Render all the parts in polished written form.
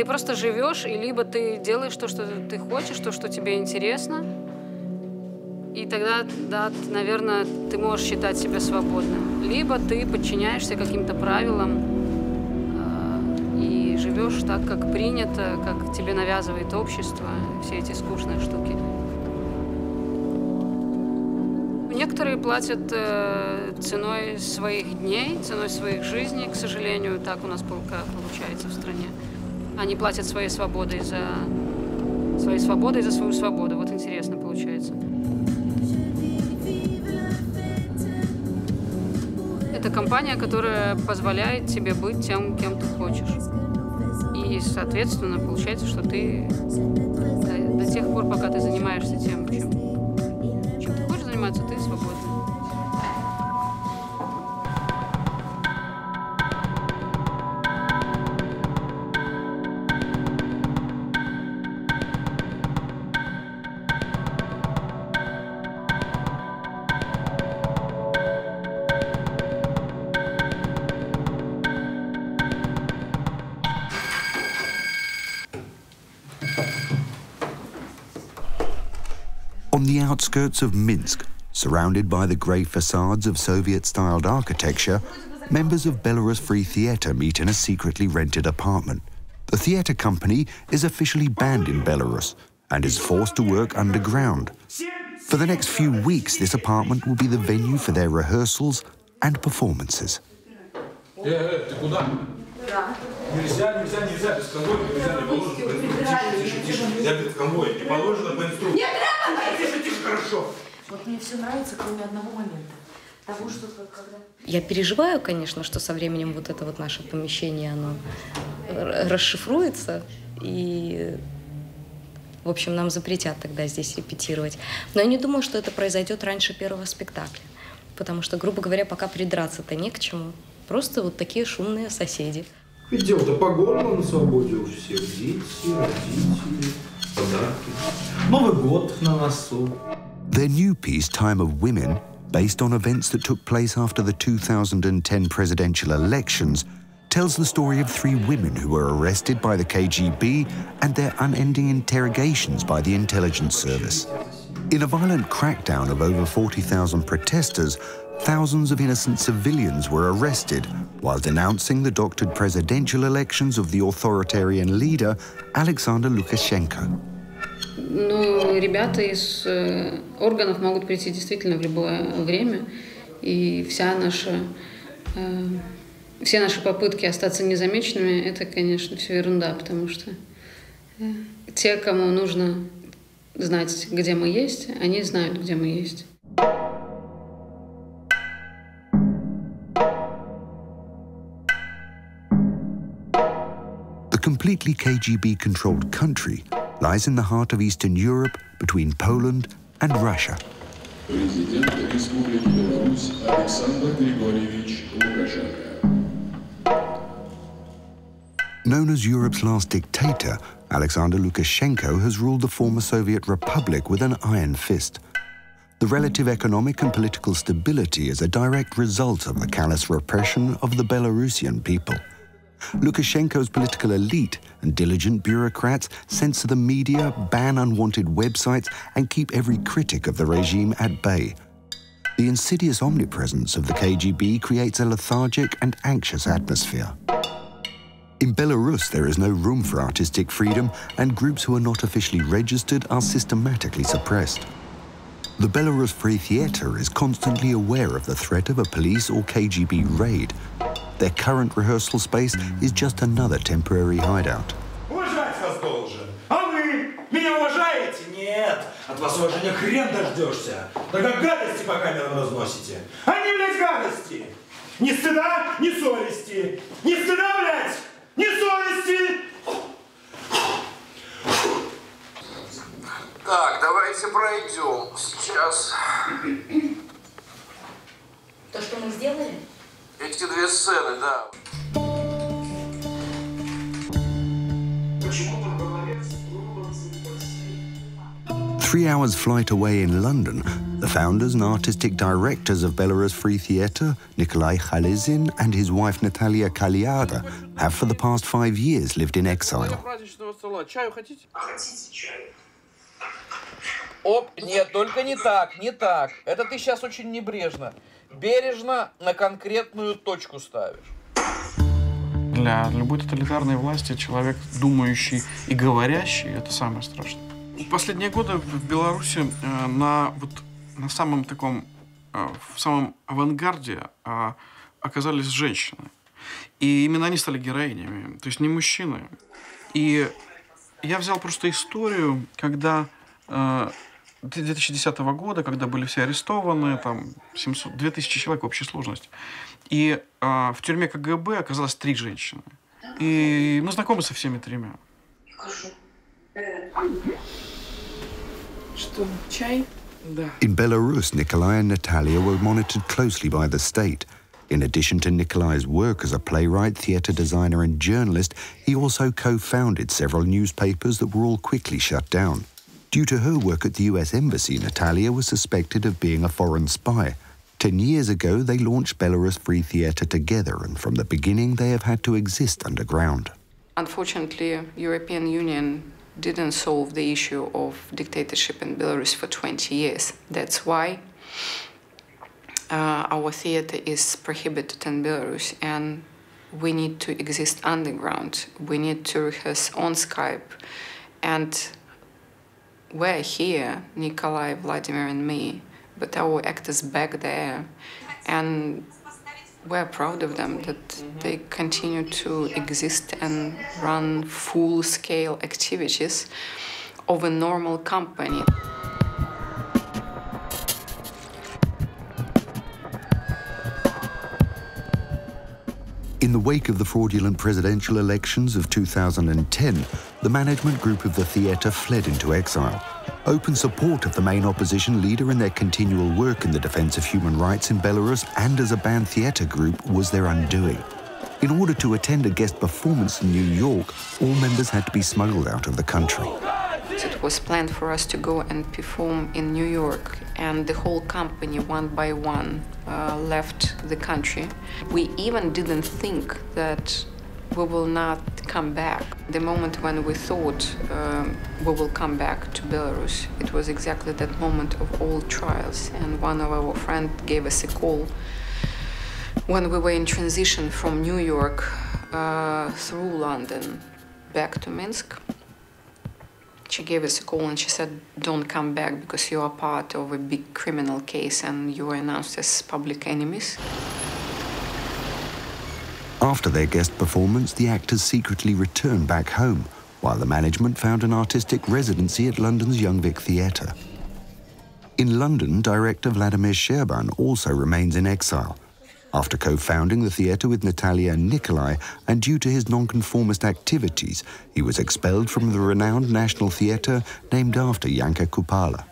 Ты просто живешь, и либо ты делаешь то, что ты хочешь, то, что тебе интересно, и тогда, да, наверное, ты можешь считать себя свободным. Либо ты подчиняешься каким-то правилам и живешь так, как принято, как тебе навязывает общество, все эти скучные штуки. Некоторые платят ценой своих дней, ценой своих жизней, к сожалению, так у нас получается в стране. Они платят своей свободой за свою свободу. Вот интересно получается. Это компания, которая позволяет тебе быть тем, кем ты хочешь. И, соответственно, получается, что ты до тех пор, пока ты занимаешься тем, чем ты хочешь заниматься, ты свободен. Outskirts of Minsk, surrounded by the grey facades of Soviet-styled architecture, members of Belarus Free Theatre meet in a secretly rented apartment. The theatre company is officially banned in Belarus and is forced to work underground. For the next few weeks, this apartment will be the venue for their rehearsals and performances. Нельзя, нельзя, нельзя, без конвоя, нельзя, не положено, тише, тише, нельзя без конвоя, не положено по инструкции. Тише, тише, хорошо. Вот мне все нравится, кроме одного момента. Того, что когда... Я переживаю, конечно, что со временем вот это вот наше помещение, оно расшифруется, и, в общем, нам запретят тогда здесь репетировать. Но я не думаю, что это произойдет раньше первого спектакля, потому что, грубо говоря, пока придраться-то не к чему. Просто вот такие шумные соседи. Ведь дело-то по горло на свободе у всех. Дети, родители, подарки. Новый год на носу. Their new piece, Time of Women, based on events that took place after the 2010 presidential elections, tells the story of three women who were arrested by the KGB and their unending interrogations by the intelligence service. In a violent crackdown of over 40,000 protesters, thousands of innocent civilians were arrested while denouncing the doctored presidential elections of the authoritarian leader Alexander Lukashenko. Ну, ребята из органов могут прийти действительно в любое время, и все наши попытки остаться незамеченными — это, конечно, все ерунда, потому что те, кому нужно знать, где мы есть, они знают, где мы есть. The completely KGB-controlled country lies in the heart of Eastern Europe between Poland and Russia. Known as Europe's last dictator, Alexander Lukashenko has ruled the former Soviet Republic with an iron fist. The relative economic and political stability is a direct result of the callous repression of the Belarusian people. Lukashenko's political elite and diligent bureaucrats censor the media, ban unwanted websites, and keep every critic of the regime at bay. The insidious omnipresence of the KGB creates a lethargic and anxious atmosphere. In Belarus, there is no room for artistic freedom, and groups who are not officially registered are systematically suppressed. The Belarus Free Theatre is constantly aware of the threat of a police or KGB raid. Their current rehearsal space is just another temporary hideout. Уважать вас должен. А вы меня уважаете? Нет. От вас уважения хрен дождешься. Только гадости по камерам разносите. А не, блядь, гадости. Ни стыда, ни совести. Ни стыда, блядь, ни совести. Так, давайте пройдем. Сейчас. То, что мы сделали? Эти две сцены, да. Three hours flight away in London, The founders and artistic directors of Belarus Free Theatre, Nikolai Khalezin and his wife Natalia Kaliada, have for the past 5 years lived in exile. Оп, нет, только не так, не так. Это ты сейчас очень небрежно, бережно на конкретную точку ставишь. Для любой тоталитарной власти человек, думающий и говорящий, это самое страшное. Последние годы в Беларуси в самом авангарде оказались женщины. И именно они стали героинями, то есть не мужчины. И я взял просто историю, когда 2010 года, когда были все арестованы, там 2000 человек в общей сложности. И в тюрьме КГБ оказалось 3 женщины. И мы знакомы со всеми 3. In Belarus, Nikolai and Natalia were monitored closely by the state. In addition to Nikolai's work as a playwright, theatre designer and journalist, he also co-founded several newspapers that were all quickly shut down. Due to her work at the US Embassy, Natalia was suspected of being a foreign spy. 10 years ago, they launched Belarus Free Theatre together, and from the beginning, they have had to exist underground. Unfortunately, European Union didn't solve the issue of dictatorship in Belarus for 20 years. That's why our theatre is prohibited in Belarus, and we need to exist underground. We need to rehearse on Skype, and we're here, Nikolai, Vladimir and me, but our actors back there, and we're proud of them that they continue to exist and run full-scale activities of a normal company. In the wake of the fraudulent presidential elections of 2010, the management group of the theatre fled into exile. Open support of the main opposition leader in their continual work in the defense of human rights in Belarus and as a banned theatre group was their undoing. In order to attend a guest performance in New York, all members had to be smuggled out of the country. It was planned for us to go and perform in New York, and the whole company, one by one, left the country. We even didn't think that we will not come back. The moment when we thought we will come back to Belarus, it was exactly that moment of all trials, and one of our friends gave us a call when we were in transition from New York through London back to Minsk. She gave us a call and she said, don't come back because you are part of a big criminal case and you are announced as public enemies. After their guest performance, the actors secretly returned back home, while the management found an artistic residency at London's Young Vic Theatre. In London, director Vladimir Sherban also remains in exile. After co-founding the theatre with Natalia and Nikolai, and due to his nonconformist activities, he was expelled from the renowned National Theatre named after Yanka Kupala.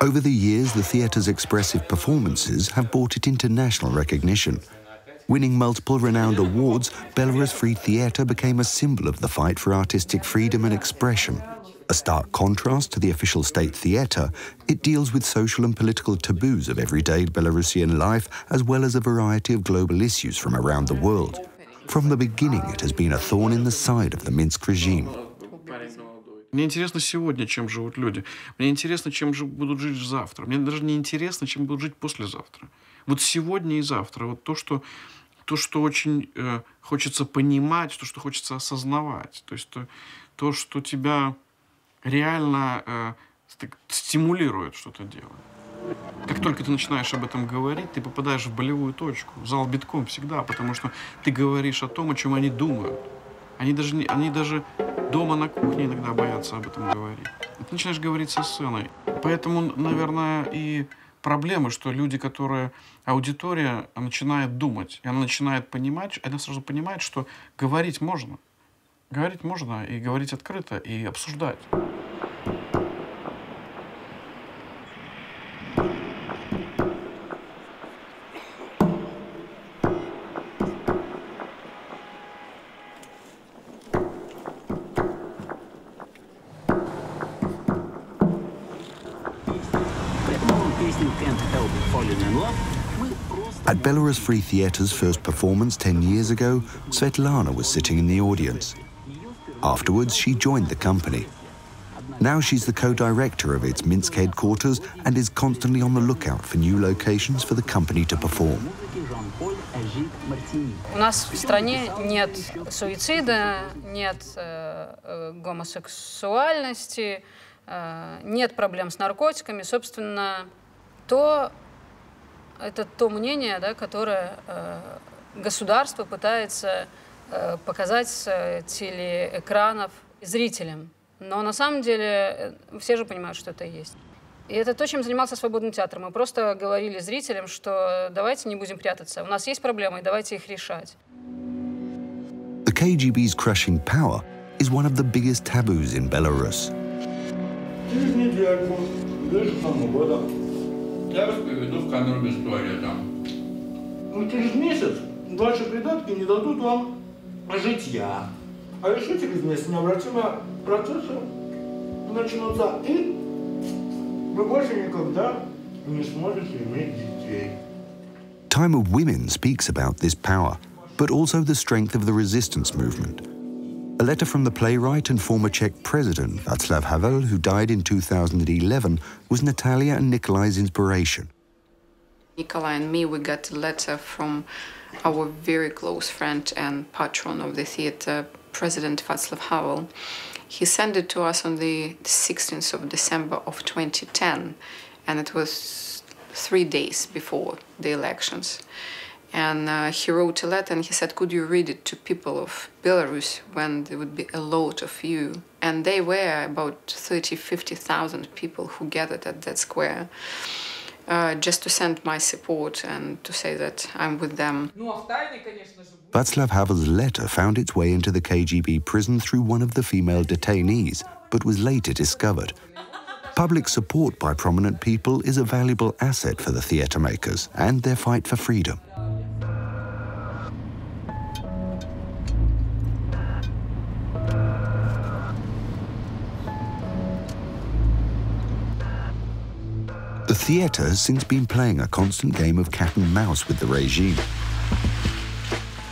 Over the years, the theatre's expressive performances have brought it international recognition. Winning multiple renowned awards, Belarus Free Theatre became a symbol of the fight for artistic freedom and expression. A stark contrast to the official state theatre, it deals with social and political taboos of everyday Belarusian life, as well as a variety of global issues from around the world. From the beginning, it has been a thorn in the side of the Minsk regime. Мне интересно сегодня, чем живут люди. Мне интересно, чем будут жить завтра. Мне даже не интересно, чем будут жить послезавтра. Вот сегодня и завтра. Вот то, что очень хочется понимать, то, что хочется осознавать. То есть то, что тебя реально стимулирует что-то делать. Как только ты начинаешь об этом говорить, ты попадаешь в болевую точку. Зал битком всегда, потому что ты говоришь о том, о чем они думают. Они даже дома на кухне иногда боятся об этом говорить. Ты начинаешь говорить со сценой. Поэтому, наверное, и проблема, что люди, которые... Аудитория начинает думать, и она начинает понимать, она сразу понимает, что говорить можно. Говорить можно, и говорить открыто, и обсуждать. At Belarus Free Theatre's first performance 10 years ago, Svetlana was sitting in the audience. Afterwards, she joined the company. Now she's the co-director of its Minsk headquarters and is constantly on the lookout for new locations for the company to perform. У нас в стране нет суицида, нет гомосексуальности, нет проблем с наркотиками. Собственно, это то мнение, да, которое государство пытается показать с телеэкранов зрителям. Но на самом деле все же понимают, что это есть. И это то, чем занимался свободный театр. Мы просто говорили зрителям, что давайте не будем прятаться. У нас есть проблемы, и давайте их решать. The KGB's crushing power is one of the biggest taboos in Belarus. Через недельку, ближе к Новому году, я вас приведу в камеру без туалета. Ну, через месяц ваши придатки не дадут вам житья. А еще через месяц необратимые процессы начнутся, и вы больше никогда не сможете иметь детей. Time of Women speaks about this power, but also the strength of the resistance movement. A letter from the playwright and former Czech president, Václav Havel, who died in 2011, was Natalia and Nikolai's inspiration. Nikolai and me, we got a letter from our very close friend and patron of the theatre, President Václav Havel. He sent it to us on the 16th of December of 2010, and it was 3 days before the elections. And he wrote a letter and he said, could you read it to people of Belarus when there would be a lot of you? And they were about 30, 50,000 people who gathered at that square. Just to send my support and to say that I'm with them. Václav Havel's letter found its way into the KGB prison through one of the female detainees, but was later discovered. Public support by prominent people is a valuable asset for the theatre makers and their fight for freedom. The theatre has since been playing a constant game of cat and mouse with the regime.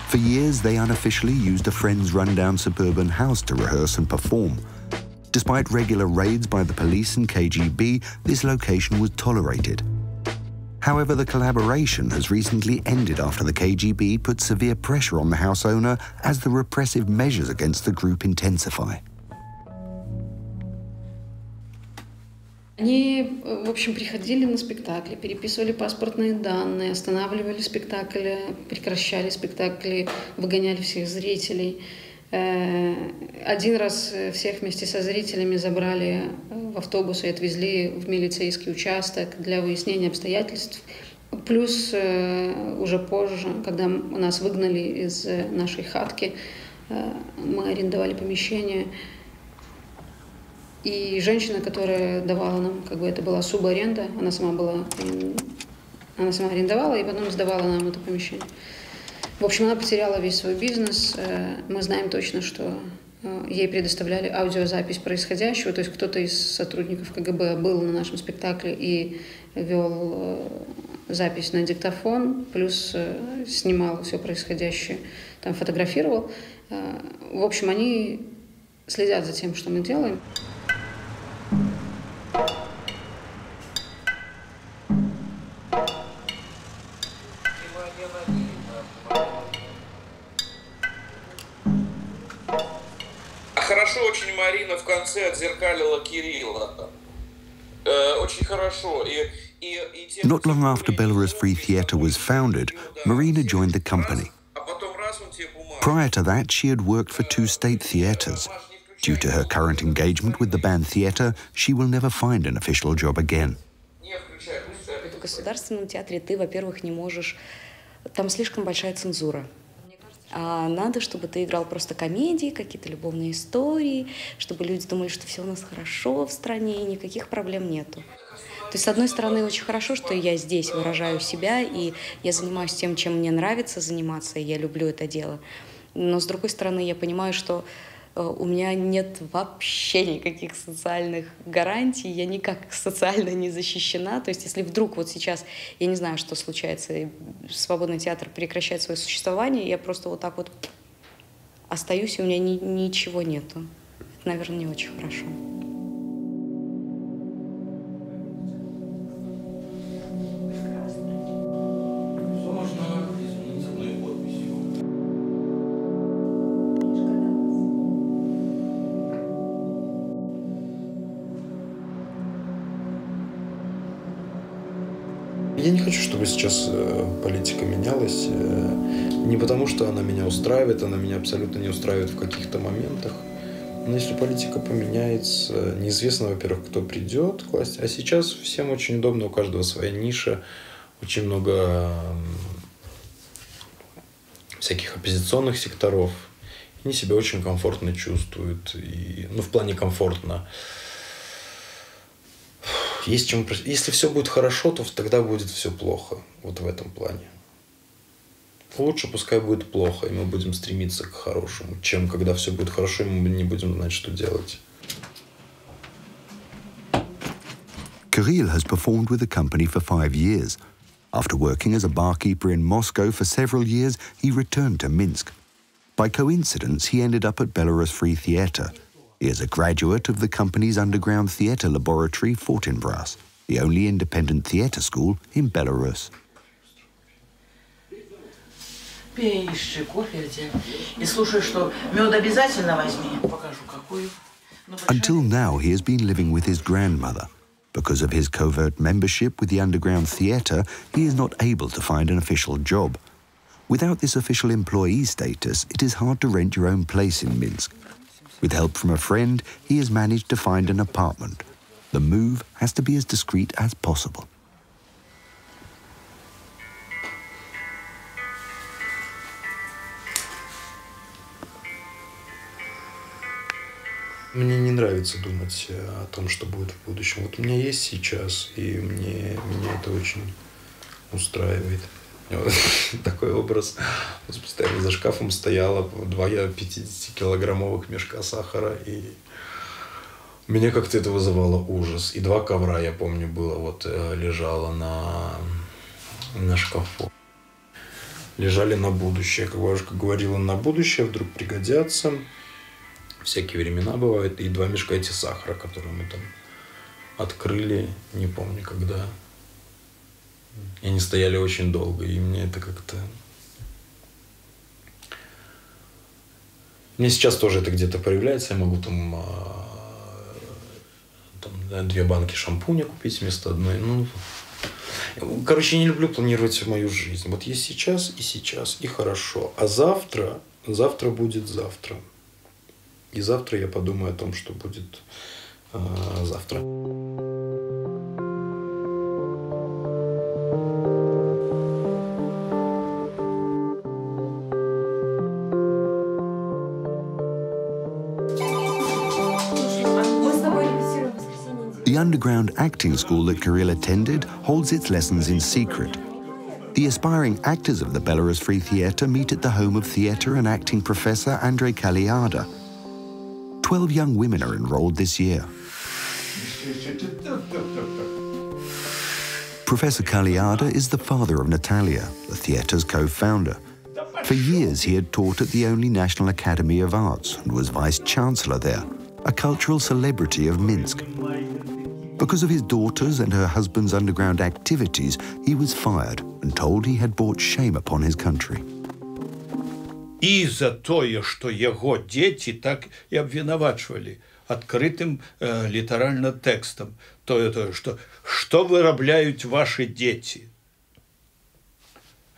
For years, they unofficially used a friend's rundown suburban house to rehearse and perform. Despite regular raids by the police and KGB, this location was tolerated. However, the collaboration has recently ended after the KGB put severe pressure on the house owner as the repressive measures against the group intensify. Они, в общем, приходили на спектакли, переписывали паспортные данные, останавливали спектакли, прекращали спектакли, выгоняли всех зрителей. Один раз всех вместе со зрителями забрали в автобус и отвезли в милицейский участок для выяснения обстоятельств. Плюс уже позже, когда нас выгнали из нашей хатки, мы арендовали помещение. И женщина, которая давала нам, как бы это была субаренда, она сама арендовала и потом сдавала нам это помещение. В общем, она потеряла весь свой бизнес. Мы знаем точно, что ей предоставляли аудиозапись происходящего, то есть кто-то из сотрудников КГБ был на нашем спектакле и вел запись на диктофон, плюс снимал все происходящее, там фотографировал. В общем, они следят за тем, что мы делаем. Хорошо очень Марина в конце отзеркалила Кирилла. Очень хорошо. Not long after Belarus Free Theatre was founded, Marina joined the company. Prior to that, she had worked for 2 state theatres. Due to her current engagement with the band theatre, she will never find an official job again. В государственном театре ты, во-первых, не можешь... Там слишком большая цензура. А надо, чтобы ты играл просто комедии, какие-то любовные истории, чтобы люди думали, что все у нас хорошо в стране, и никаких проблем нету. То есть, с одной стороны, очень хорошо, что я здесь выражаю себя, и я занимаюсь тем, чем мне нравится заниматься, и я люблю это дело. Но, с другой стороны, я понимаю, что у меня нет вообще никаких социальных гарантий, я никак социально не защищена. То есть если вдруг вот сейчас, я не знаю, что случается, и свободный театр прекращает свое существование, я просто вот так вот остаюсь, и у меня ничего нету. Это, наверное, не очень хорошо. Я не хочу, чтобы сейчас политика менялась, не потому что она меня устраивает, она меня абсолютно не устраивает в каких-то моментах. Но если политика поменяется, неизвестно, во-первых, кто придет к власти. А сейчас всем очень удобно, у каждого своя ниша, очень много всяких оппозиционных секторов. Они себя очень комфортно чувствуют, и, ну, в плане комфортно. Есть чем... Если все будет хорошо, то тогда будет все плохо. Вот в этом плане. Лучше пускай будет плохо, и мы будем стремиться к хорошему, чем когда все будет хорошо, и мы не будем знать, что делать. Kirill has performed with the company for 5 years. After working as a barkeeper in Moscow for several years, he returned to Minsk. By coincidence, he ended up at Belarus Free Theatre. He is a graduate of the company's underground theatre laboratory, Fortinbras, the only independent theatre school in Belarus. Пей, ищи кофе где, и слушай, что мёд обязательно возьми. Покажу, какую. Until now, he has been living with his grandmother. Because of his covert membership with the underground theatre, he is not able to find an official job. Without this official employee status, it is hard to rent your own place in Minsk. With help from a friend, he has managed to find an apartment. The move has to be as discreet as possible. Мне не нравится думать о том, что будет в будущем. Вот у меня есть сейчас, и меня это очень устраивает. Вот такой образ. Постоянно за шкафом стояла два 50-килограммовых мешка сахара, и меня как-то это вызывало ужас. И 2 ковра, я помню, было, вот лежало на шкафу. Лежали на будущее. Как бабушка говорила, на будущее вдруг пригодятся. Всякие времена бывают. И 2 мешка эти сахара, которые мы там открыли, не помню когда. И они стояли очень долго, и мне это как-то... Мне сейчас тоже это где-то проявляется. Я могу там 2 банки шампуня купить вместо одной. Ну, короче, я не люблю планировать мою жизнь. Вот есть сейчас, и хорошо. А завтра будет завтра. И завтра я подумаю о том, что будет завтра. The underground acting school that Kirill attended holds its lessons in secret. The aspiring actors of the Belarus Free Theatre meet at the home of theatre and acting professor Andrei Kaliada. 12 young women are enrolled this year. Professor Kaliada is the father of Natalia, the theatre's co-founder. For years he had taught at the only National Academy of Arts and was vice-chancellor there, a cultural celebrity of Minsk. Because of his daughter's and her husband's underground activities, he was fired and told he had brought shame upon his country. И за то, что его дети так и обвинувачивали открытым литерально текстом, то, что вырабляют ваши дети.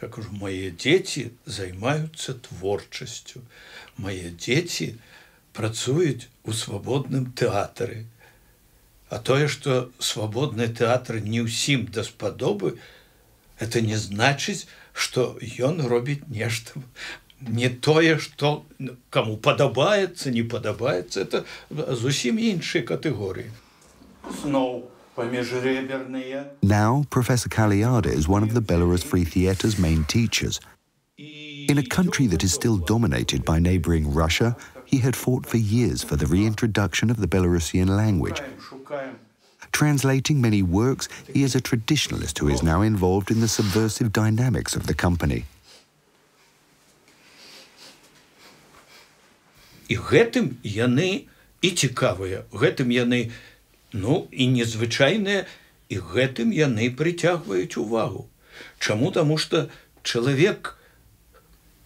Я говорю, мои дети занимаются творчеством, мои дети працуют у свободном театре. А то, что свободный театр не всем досподобы, это не значит, что он робит нечто. Не то, что кому подобается, не подобается, это совсем иные категории. Now, Professor Kaliada is one of the Belarus Free Theatre's main teachers. In a country that is still dominated by neighboring Russia, he had fought for years for the reintroduction of the Belarusian language. Translating many works, he is a traditionalist who is now involved in the subversive dynamics of the company. І гэтым яны і цікавыя, гэтым яны, ну, і незвычайныя, і гэтым яны прыцягваюць увагу. Чаму? Таму што чалавек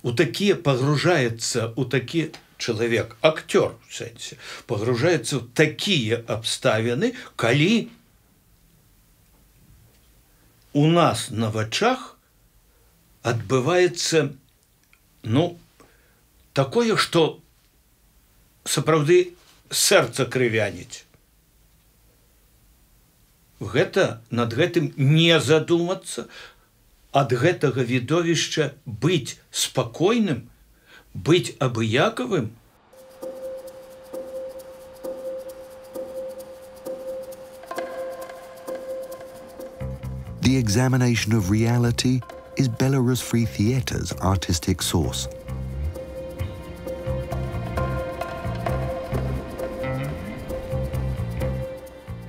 у такія пагружаецца, у такі чалавек, актёр у сэнсе, пагружаецца ў такія абставіны, калі у нас на вачах адбываецца, ну, такое, што сапраўды сэрца крывяніць. Гэта, над гэтым не задумацца, ад гэтага відовішча быць спакойным, быць абыякавым. The examination of reality is Belarus Free Theatre's artistic source.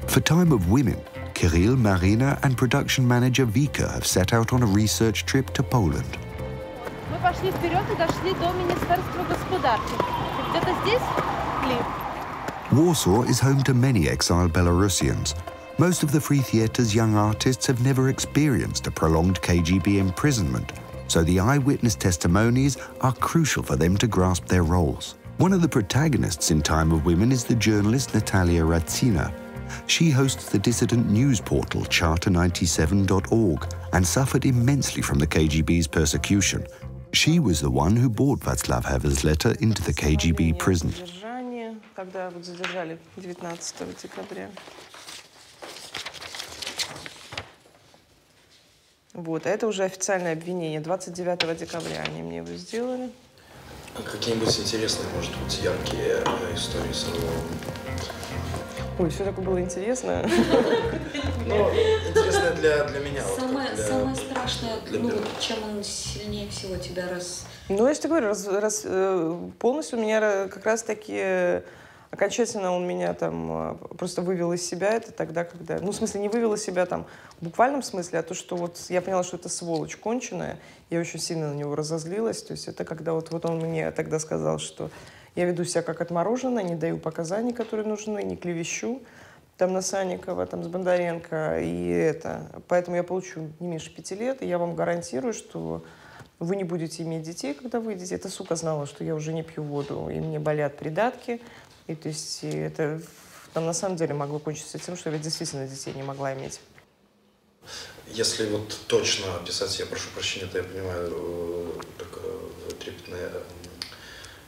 For Time of Women, Kirill, Marina and production manager Vika have set out on a research trip to Poland. Мы пошли вперед и дошли до Министерства господарки. Где-то здесь? Warsaw is home to many exiled Belarusians. Most of the Free Theatre's young artists have never experienced a prolonged KGB imprisonment, so the eyewitness testimonies are crucial for them to grasp their roles. One of the protagonists in Time of Women is the journalist Natalia Ratsina. She hosts the dissident news portal Charter97.org and suffered immensely from the KGB's persecution. She was the one who brought Václav Havel's letter into the KGB prison. Вот, это уже официальное обвинение. 29 декабря они мне его сделали. Какие-нибудь интересные, может быть, яркие истории самого? Ой, все такое было интересно. Но интересно для меня. Самое страшное, чем он сильнее всего тебя раз... Ну, я же тебе говорю, полностью меня как раз-таки... Окончательно он меня там просто вывел из себя, это тогда, когда... Ну, в смысле, не вывел из себя там в буквальном смысле, а то, что вот я поняла, что это сволочь конченая, я очень сильно на него разозлилась, то есть это когда вот он мне тогда сказал, что я веду себя как отмороженная, не даю показаний, которые нужны, не клевещу там на Санникова, там с Бондаренко, и это. Поэтому я получу не меньше 5 лет, и я вам гарантирую, что... Вы не будете иметь детей, когда выйдете. Эта сука знала, что я уже не пью воду, и мне болят придатки. И то есть это там на самом деле могло кончиться тем, что я действительно детей не могла иметь. Если вот точно писать, я прошу прощения, это я понимаю, такая трепетная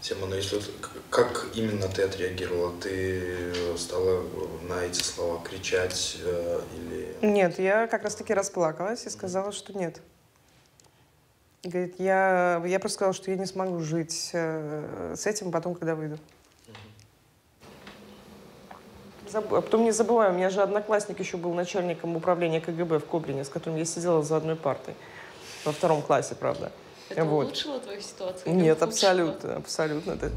тема, но если вот, как именно ты отреагировала? Ты стала на эти слова кричать или... Нет, я как раз-таки расплакалась и сказала, что нет. Говорит, я просто сказала, что я не смогу жить с этим потом, когда выйду. А потом не забываю, у меня же одноклассник еще был начальником управления КГБ в Кобрине, с которым я сидела за одной партой. Во 2 классе, правда. Это вот. Улучшило твою ситуацию? Нет, улучшило. Абсолютно, абсолютно. Да,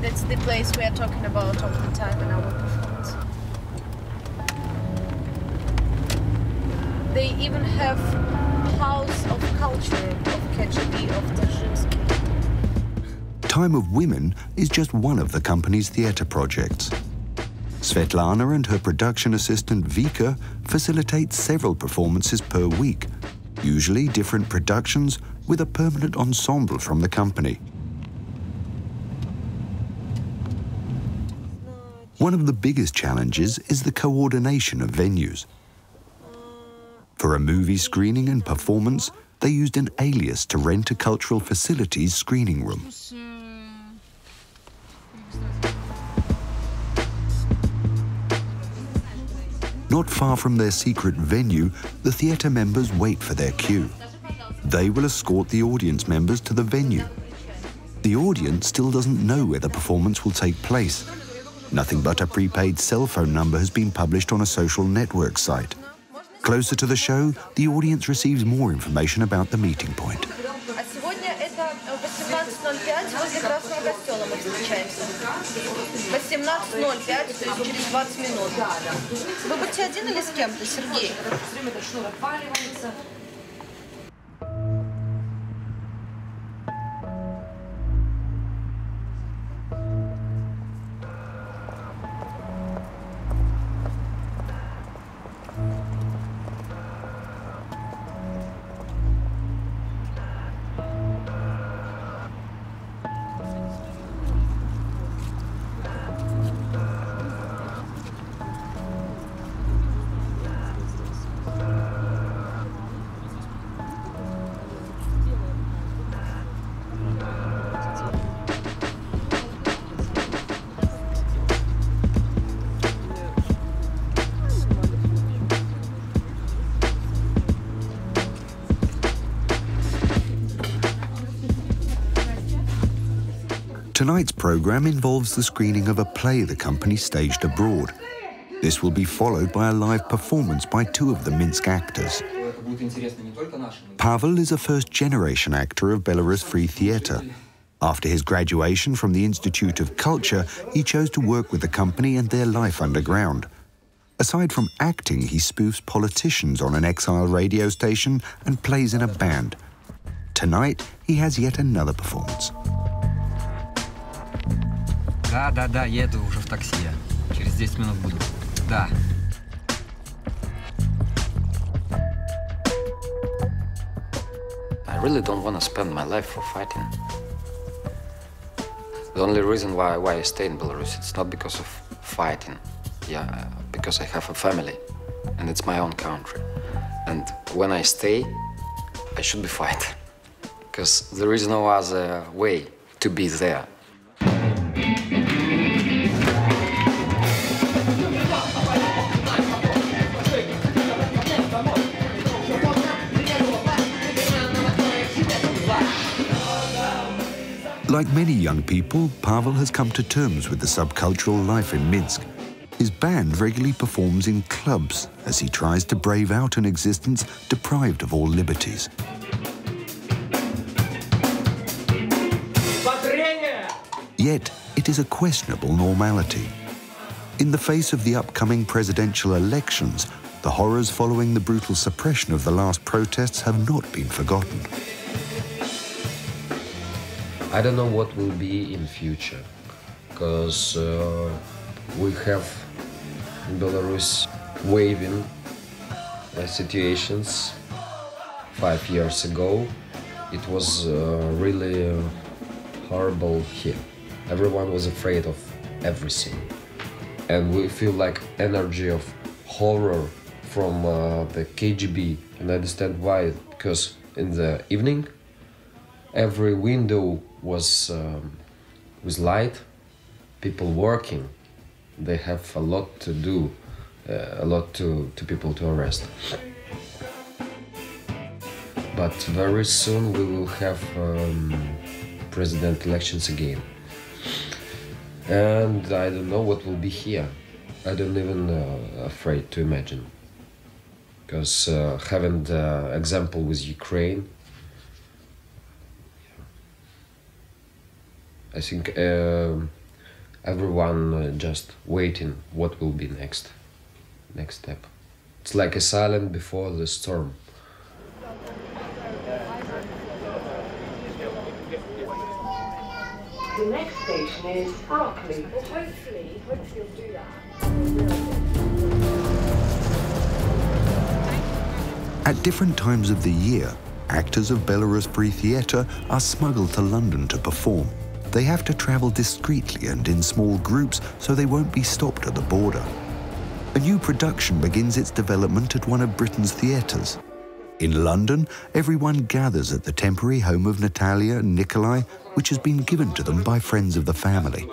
That's the place we are talking about all the time in our performance. They even have House of Culture of KGB of Dzержinski. Time of Women is just one of the company's theatre projects. Svetlana and her production assistant Vika facilitate several performances per week, usually different productions with a permanent ensemble from the company. One of the biggest challenges is the coordination of venues. For a movie screening and performance, they used an alias to rent a cultural facilities screening room. Not far from their secret venue, the theatre members wait for their cue. They will escort the audience members to the venue. The audience still doesn't know where the performance will take place. Nothing but a prepaid cell phone number has been published on a social network site. Closer to the show, the audience receives more information about the meeting point. Tonight's programme involves the screening of a play the company staged abroad. This will be followed by a live performance by two of the Minsk actors. Pavel is a first-generation actor of Belarus Free Theatre. After his graduation from the Institute of Culture, he chose to work with the company and their life underground. Aside from acting, he spoofs politicians on an exile radio station and plays in a band. Tonight, he has yet another performance. Да, еду уже в такси. Через 10 минут буду. Да. I really don't want to spend my life for fighting. The only reason why I stay in Belarus, it's not because of fighting. Yeah, because I have a family, and it's my own country. And when I stay, I should be fighting, because there is no other way to be there. Like many young people, Pavel has come to terms with the subcultural life in Minsk. His band regularly performs in clubs as he tries to brave out an existence deprived of all liberties. Yet, it is a questionable normality. In the face of the upcoming presidential elections, the horrors following the brutal suppression of the last protests have not been forgotten. I don't know what will be in future, because we have in Belarus waving situations. 5 years ago, it was really horrible here. Everyone was afraid of everything, and we feel like energy of horror from the KGB, and I understand why, because in the evening, every window was with light, people working. They have a lot to do, a lot to people to arrest. But very soon we will have president elections again. And I don't know what will be here. I don't even afraid to imagine. Because having the example with Ukraine, I think everyone just waiting what will be next step. It's like a silence before the storm. The next station is Berkeley. Well, hopefully you'll do that. At different times of the year, actors of Belarus Free Theatre are smuggled to London to perform. They have to travel discreetly and in small groups so they won't be stopped at the border. A new production begins its development at one of Britain's theatres. In London, everyone gathers at the temporary home of Natalia and Nikolai, which has been given to them by friends of the family.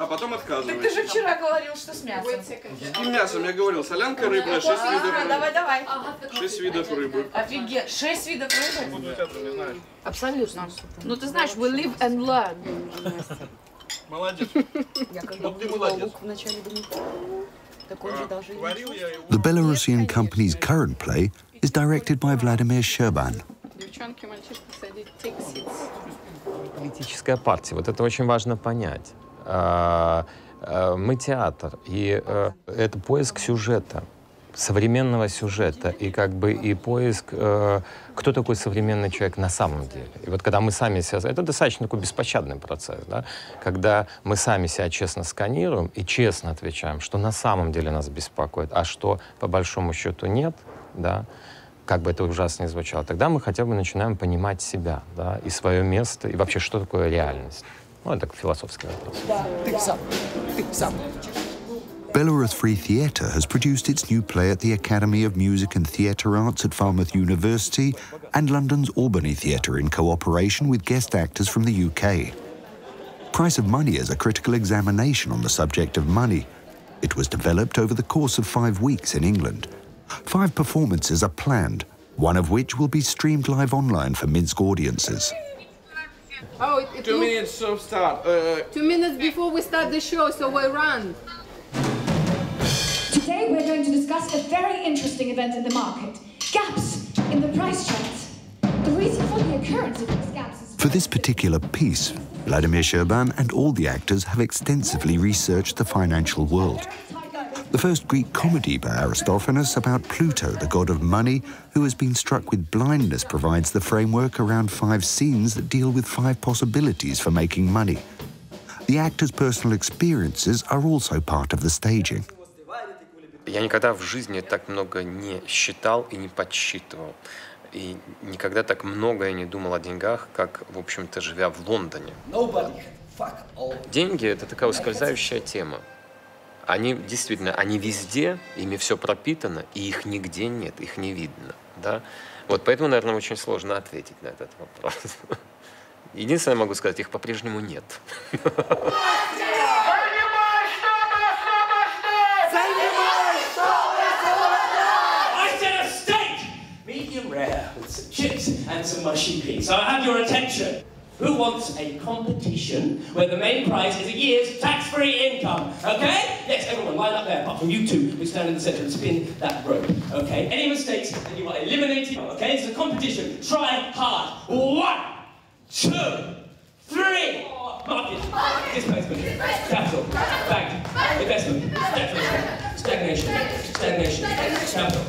а потом отказываешься. Так ты же вчера говорил, что с мясом. С каким мясом? Я говорил, солянка, рыба, 6 видов рыбы. Давай, давай. 6 видов рыбы. Офигеть, 6 видов рыбы? Абсолютно. Ну ты знаешь, we live and learn. Молодец. Вот ты молодец. The Belarusian company's current play is directed by Vladimir Sherban. Политическая партия. Вот это очень важно понять. Мы театр, и это поиск сюжета, современного сюжета, и как бы и поиск, кто такой современный человек на самом деле. И вот когда мы сами себя... Это достаточно такой беспощадный процесс, да? Когда мы сами себя честно сканируем и честно отвечаем, что на самом деле нас беспокоит, а что по большому счету нет, да? Как бы это ужасно ни звучало, тогда мы хотя бы начинаем понимать себя, да? И свое место, и вообще, что такое реальность. Ну, это философский вопрос. Belarus Free Theatre has produced its new play at the Academy of Music and Theatre Arts at Falmouth University and London's Albany Theatre in cooperation with guest actors from the UK. Price of Money is a critical examination on the subject of money. It was developed over the course of 5 weeks in England. 5 performances are planned, one of which will be streamed live online for Minsk audiences. Oh, it 2 minutes to start. 2 minutes before we start the show, so we'll run. Today we're going to discuss a very interesting event in the market. Gaps in the price charts. The reason for the occurrence of these gaps is... For this particular piece, Vladimir Sherban and all the actors have extensively researched the financial world. The first Greek comedy by Aristophanes about Pluto, the god of money, who has been struck with blindness, provides the framework around 5 scenes that deal with 5 possibilities for making money. The actors' personal experiences are also part of the staging. Я никогда в жизни так много не считал и не подсчитывал. И никогда так много я не думал о деньгах, как, в общем-то, живя в Лондоне. Деньги — это такая ускользающая тема. Они действительно, они везде, ими все пропитано, и их нигде нет, их не видно, да? Вот поэтому, наверное, очень сложно ответить на этот вопрос. Единственное, я могу сказать, их по-прежнему нет. Who wants a competition where the main prize is a year's tax-free income, okay? Yes, everyone, line up there, apart from you two, who stand in the centre and spin that rope, okay? Any mistakes, and you are eliminated, okay? It's a competition. Try hard. 1, 2, 3. Market. Displacement. Capital. Bank. Investment. Deflation. Stagnation. Stagnation. Capital.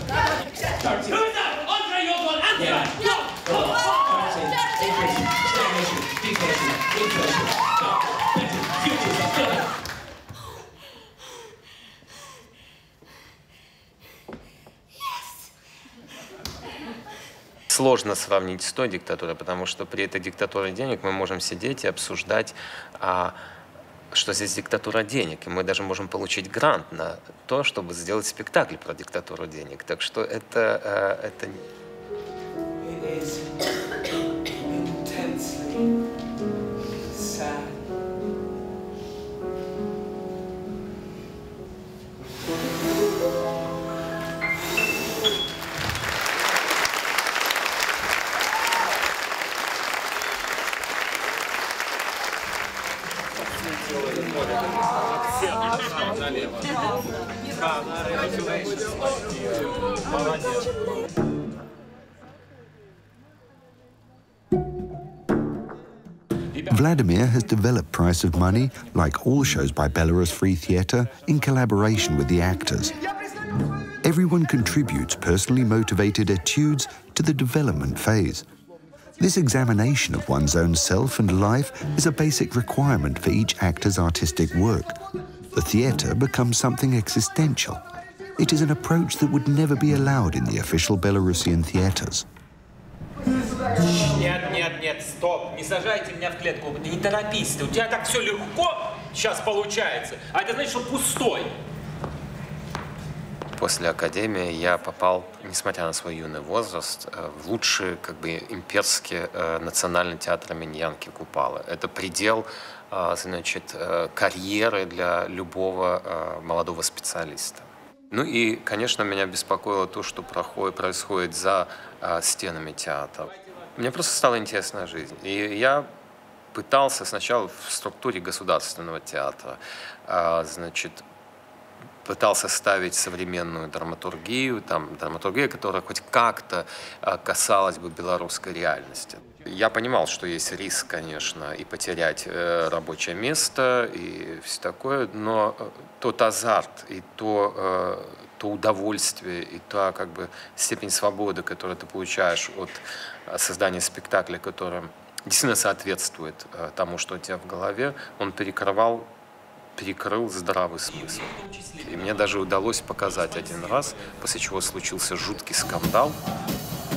Charity. Who is that? Andre, you're one. And yeah. Go. Increase. Сложно сравнить с той диктатурой, потому что при этой диктатуре денег мы можем сидеть и обсуждать, что здесь диктатура денег. И мы даже можем получить грант на то, чтобы сделать спектакль про диктатуру денег. Так что это... Vladimir has developed Price of Money, like all shows by Belarus Free Theatre, in collaboration with the actors. Everyone contributes personally motivated etudes to the development phase. This examination of one's own self and life is a basic requirement for each actor's artistic work. The theatre becomes something existential. It is an approach that would never be allowed in the official Belarusian theatres. Нет, нет, нет, стоп, не сажайте меня в клетку, не торопись, у тебя так все легко сейчас получается, а это значит, что пустой. После академии я попал, несмотря на свой юный возраст, в лучшие, как бы, имперские национальные театры имени Янки Купалы. Это предел значит, карьеры для любого молодого специалиста. Ну и, конечно, меня беспокоило то, что происходит за стенами театра. Мне просто стала интересна жизнь. И я пытался сначала в структуре государственного театра, значит, пытался ставить современную драматургию, там, драматургию, которая хоть как-то касалась бы белорусской реальности. Я понимал, что есть риск, конечно, и потерять рабочее место, и все такое, но тот азарт, и то удовольствие, и та как бы степень свободы, которую ты получаешь от создания спектакля, который действительно соответствует тому, что у тебя в голове, он перекрыл здравый смысл. И мне даже удалось показать один раз, после чего случился жуткий скандал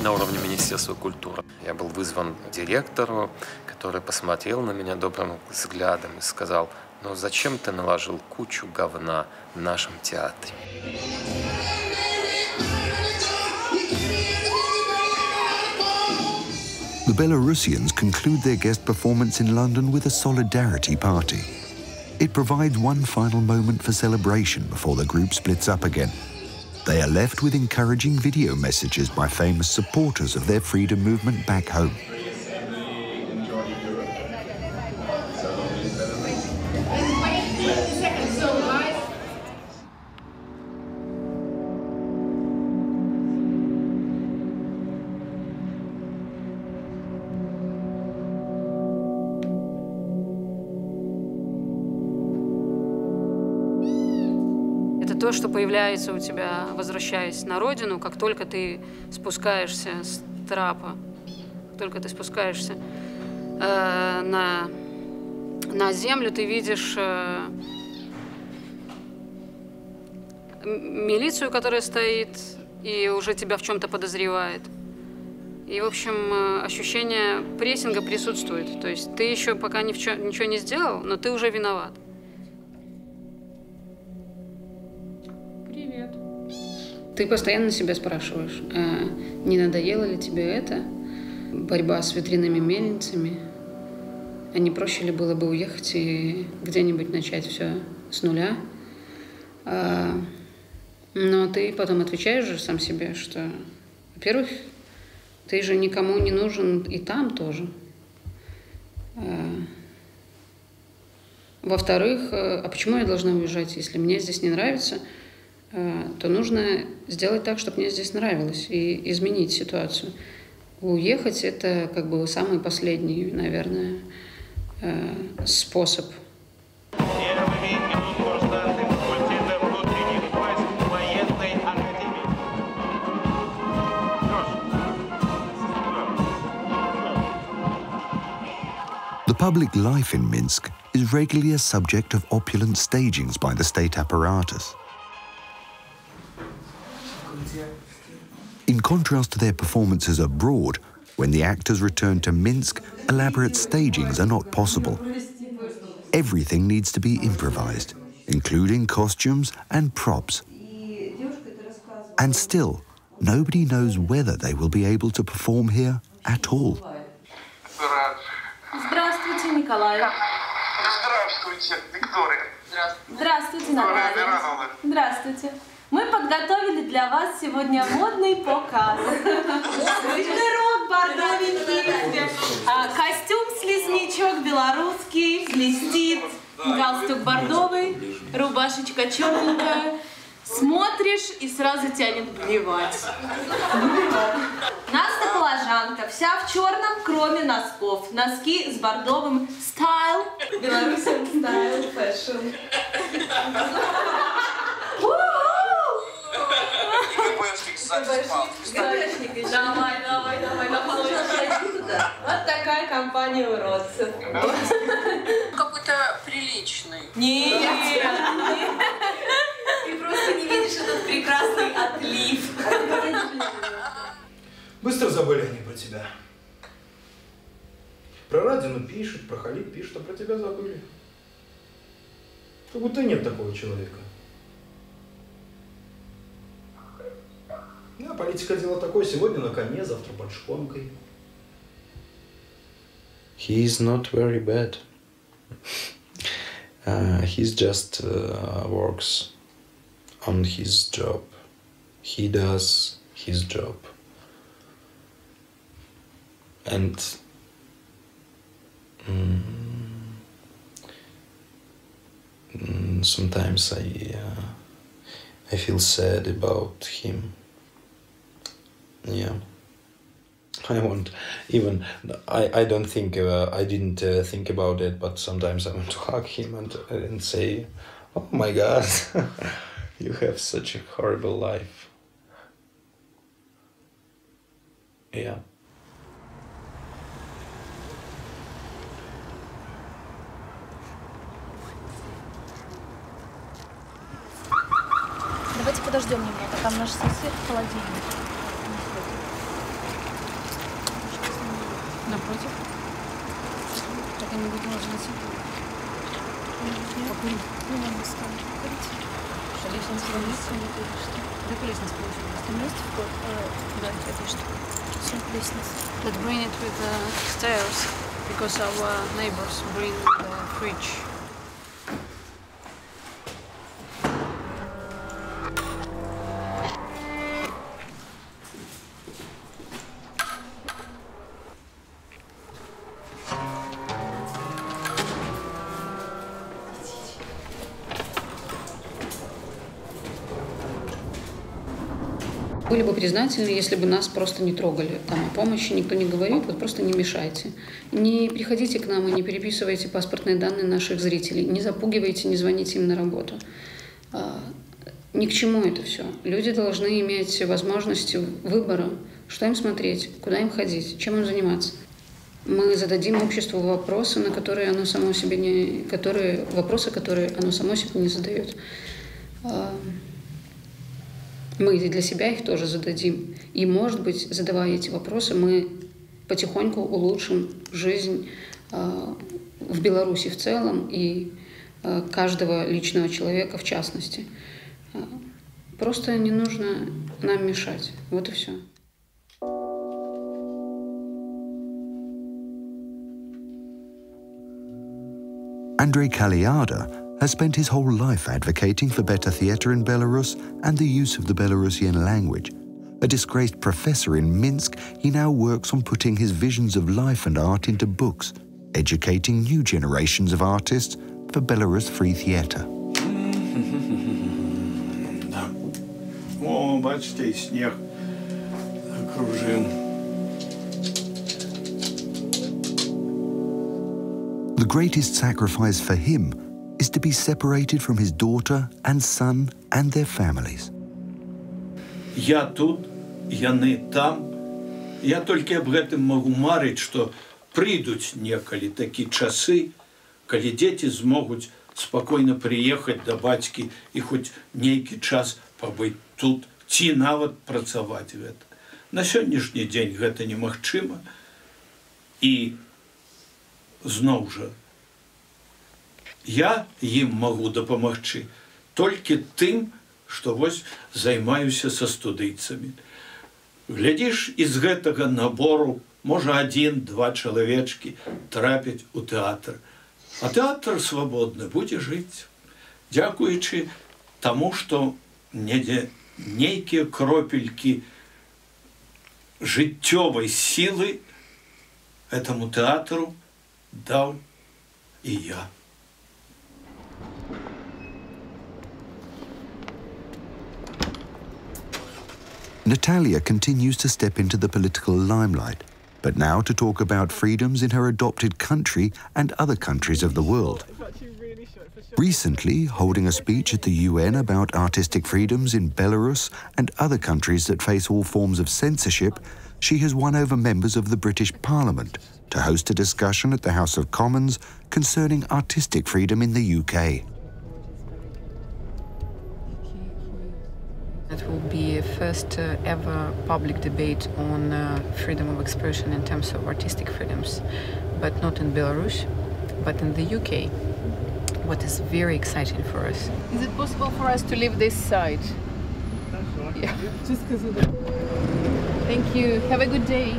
на уровне Министерства культуры. Я был вызван к директору, который посмотрел на меня добрым взглядом и сказал: «Ну зачем ты наложил кучу говна в нашем театре?» The Belarusians conclude their guest performance in London with a solidarity party. It provides one final moment for celebration before the group splits up again. They are left with encouraging video messages by famous supporters of their freedom movement back home. То, что появляется у тебя, возвращаясь на родину, как только ты спускаешься с трапа, как только ты спускаешься на землю, ты видишь милицию, которая стоит и уже тебя в чем-то подозревает. И, в общем, ощущение прессинга присутствует. То есть ты еще пока ничего не сделал, но ты уже виноват. Ты постоянно себя спрашиваешь, а не надоело ли тебе это? Борьба с ветряными мельницами? А не проще ли было бы уехать и где-нибудь начать все с нуля? Но ты потом отвечаешь же сам себе, что, во-первых, ты же никому не нужен и там тоже. Во-вторых, а почему я должна уезжать, если мне здесь не нравится? То нужно сделать так, чтобы мне здесь нравилось, и изменить ситуацию. Уехать – это как бы самый последний, наверное, способ. The public life in Minsk is regularly a subject of opulent stagings by the state apparatus. In contrast to their performances abroad, when the actors return to Minsk, elaborate stagings are not possible. Everything needs to be improvised, including costumes and props. And still, nobody knows whether they will be able to perform here at all. Здравствуйте, Николай. Здравствуйте, Виктория. Здравствуйте, Наталья. Здравствуйте. Мы подготовили для вас сегодня модный показ. Свитерок бордовенький, костюм слизнячок белорусский, блестит, галстук бордовый, рубашечка черненькая. Смотришь и сразу тянет блевать. Настя Положанка, вся в черном, кроме носков. Носки с бордовым стайл, белорусским стайл фэшн. Давай, давай, давай, вот такая компания уродцев. Какой-то приличный. Нет, ты просто не видишь этот прекрасный отлив. Быстро забыли они про тебя. Про родину пишут, про Халид пишут, а про тебя забыли. Как будто нет такого человека. Да, политика дело такое, сегодня на коне, завтра под шконкой. He is not very bad. He's just works on his job. He does his job. And sometimes I feel sad about him. Yeah. I won't even, I don't think, I didn't think about it, but sometimes I want to hug him and say, oh my God, you have such a horrible life. Yeah. Давайте подождем немного, там наш сосед в холодильнике. Напротив. Что-нибудь можно найти. Покурить. Ну, надо стало покурить. Что, лестница в лестнице не будет, что? Да, по лестнице получилось. Там есть вход? Да, это что? Все, лестница. Let's bring it with the stairs, because our neighbors bring the fridge. Были бы признательны, если бы нас просто не трогали. Там о помощи никто не говорит, вот просто не мешайте. Не приходите к нам и не переписывайте паспортные данные наших зрителей. Не запугивайте, не звоните им на работу. Ни к чему это все. Люди должны иметь возможность выбора, что им смотреть, куда им ходить, чем им заниматься. Мы зададим обществу вопросы, на которые оно само себе не... Вопросы, которые оно само себе не задает. Мы для себя их тоже зададим. И, может быть, задавая эти вопросы, мы потихоньку улучшим жизнь в Беларуси в целом и каждого личного человека в частности. Просто не нужно нам мешать. Вот и все. Andrei Kaliada has spent his whole life advocating for better theatre in Belarus and the use of the Belarusian language. A disgraced professor in Minsk, he now works on putting his visions of life and art into books, educating new generations of artists for Belarus Free Theatre. О, бачите, снег окружен. The greatest sacrifice for him is to be separated from his daughter and son and their families. Я тут, я не там. Я тільки об этом могу марить, что прийдуть неколи такие часы, коли дети смогут спокойно приехать до батьки и хоть некий час побыть тут, ці навод працавать в это. На сегодняшний день это немагчимо. И знову же, я им могу допомогчи только тем, что вось займаюся со студийцами. Глядишь, из этого набору можно один-два человечки трапить у театр. А театр свободно будет жить, дякуючи тому, что некие кропельки житевой силы этому театру дал и я. Natalia continues to step into the political limelight, but now to talk about freedoms in her adopted country and other countries of the world. Recently, holding a speech at the UN about artistic freedoms in Belarus and other countries that face all forms of censorship, she has won over members of the British Parliament to host a discussion at the House of Commons concerning artistic freedom in the UK. It will be the first ever public debate on freedom of expression in terms of artistic freedoms, but not in Belarus, but in the UK, what is very exciting for us. Is it possible for us to leave this side? Yeah. Thank you. Have a good day.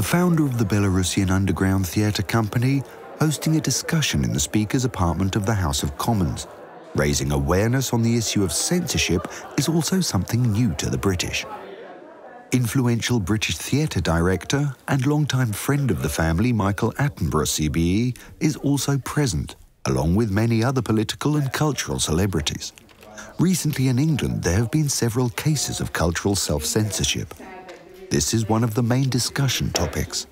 the founder of the Belarusian Underground Theatre Company hosting a discussion in the Speaker's apartment of the House of Commons. Raising awareness on the issue of censorship is also something new to the British. Influential British theatre director and longtime friend of the family, Michael Attenborough, CBE, is also present, along with many other political and cultural celebrities. Recently in England, there have been several cases of cultural self-censorship. This is one of the main discussion topics.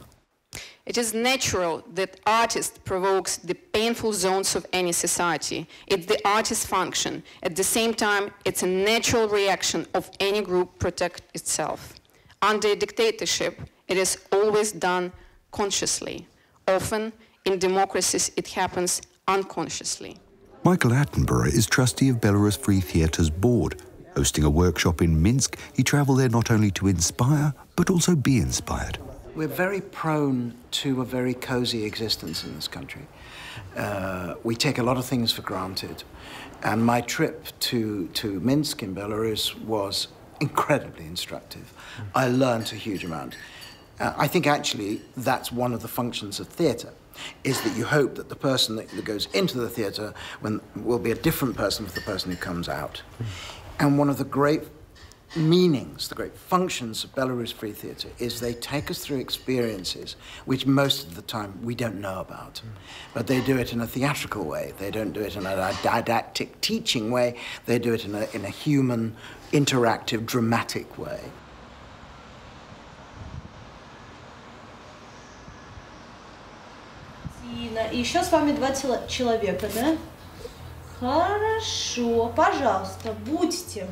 It is natural that artists provokes the painful zones of any society. It's the artist's function. At the same time, it's a natural reaction of any group protect itself. Under a dictatorship, it is always done consciously. Often, in democracies, it happens unconsciously. Michael Attenborough is trustee of Belarus Free Theatre's board. Hosting a workshop in Minsk, he traveled there not only to inspire, but also be inspired. We're very prone to a very cozy existence in this country. We take a lot of things for granted. And my trip to Minsk in Belarus was incredibly instructive. I learned a huge amount. I think actually that's one of the functions of theatre, is that you hope that the person that goes into the theatre will be a different person from the person who comes out. And one of the great meanings, the great functions of Belarus Free Theatre is they take us through experiences which most of the time we don't know about. But they do it in a theatrical way. They don't do it in a didactic teaching way. They do it in a human, interactive, dramatic way. Тина, еще с вами два человека, да? Хорошо, пожалуйста, будьте.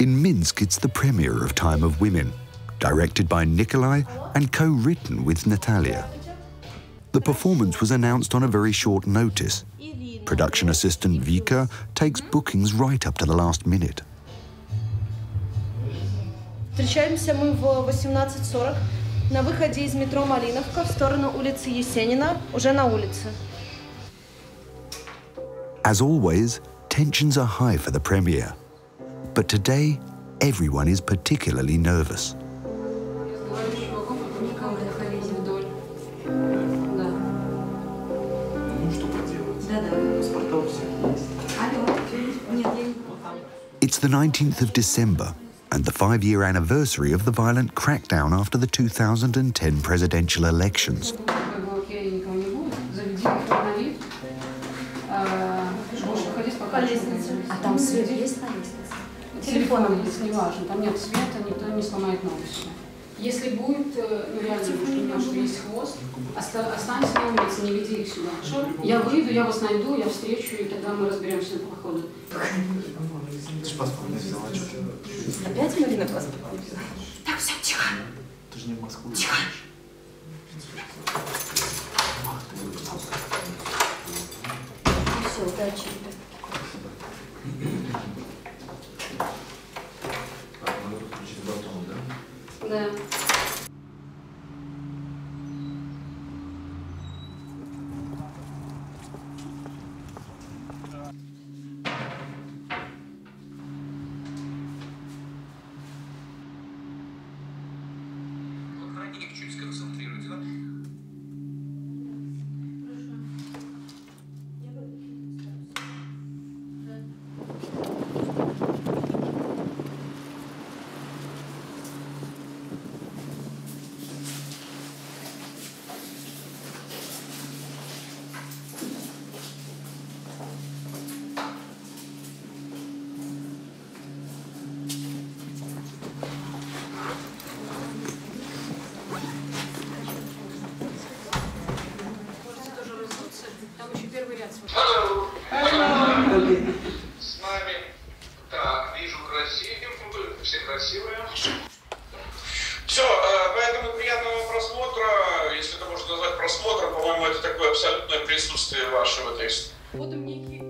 In Minsk, it's the premiere of Time of Women, directed by Nikolai and co-written with Natalia. The performance was announced on a very short notice. Production assistant Vika takes bookings right up to the last minute. Встречаемся мы в 18:40 на выходе из метро Малиновка в сторону улицы Есенина, уже на улице. As always, tensions are high for the premiere. But today, everyone is particularly nervous. It's the 19th of December and the 5-year anniversary of the violent crackdown after the 2010 presidential elections.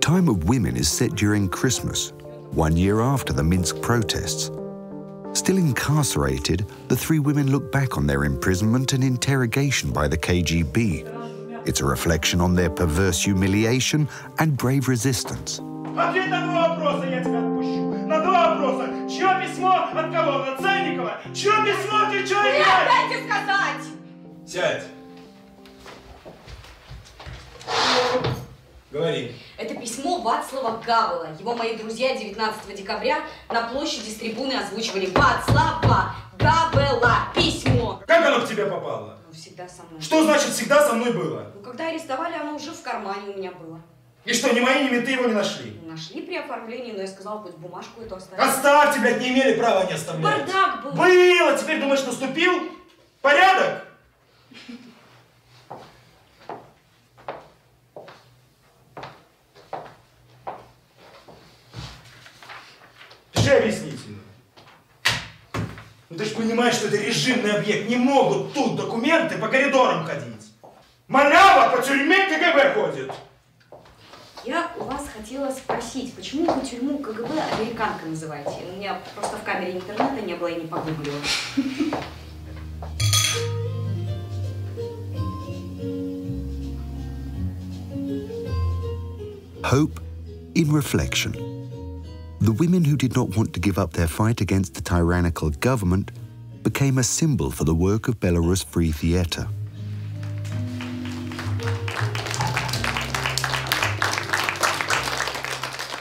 Time of Women is set during Christmas, 1 year after the Minsk protests. Still incarcerated, the three women look back on their imprisonment and interrogation by the KGB. It's a reflection on their perverse humiliation and brave resistance. Сядь. Говори. Это письмо Václava Havela. Его мои друзья 19 декабря на площади с трибуны озвучивали. Václava Havela. Письмо. Как оно к тебе попало? Ну, всегда со мной. Что значит всегда со мной было? Ну, когда арестовали, оно уже в кармане у меня было. И что, ни мои, ни менты его не нашли? Нашли при оформлении, но я сказал, хоть бумажку эту оставить. Оставьте, блядь, не имели права не оставлять. Бардак был. Было, теперь думаешь, наступил? Порядок? Пиши объяснительно. Ну ты ж понимаешь, что это режимный объект. Не могут тут документы по коридорам ходить. Малява по тюрьме КГБ ходит. Я у вас хотела спросить, почему вы тюрьму КГБ американка называете? У меня просто в камере интернета не было и не погуглила. Hope in reflection. The women who did not want to give up their fight against the tyrannical government became a symbol for the work of Belarus Free Theatre.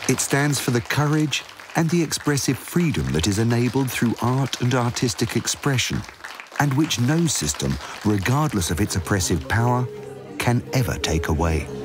It stands for the courage and the expressive freedom that is enabled through art and artistic expression, and which no system, regardless of its oppressive power, can ever take away.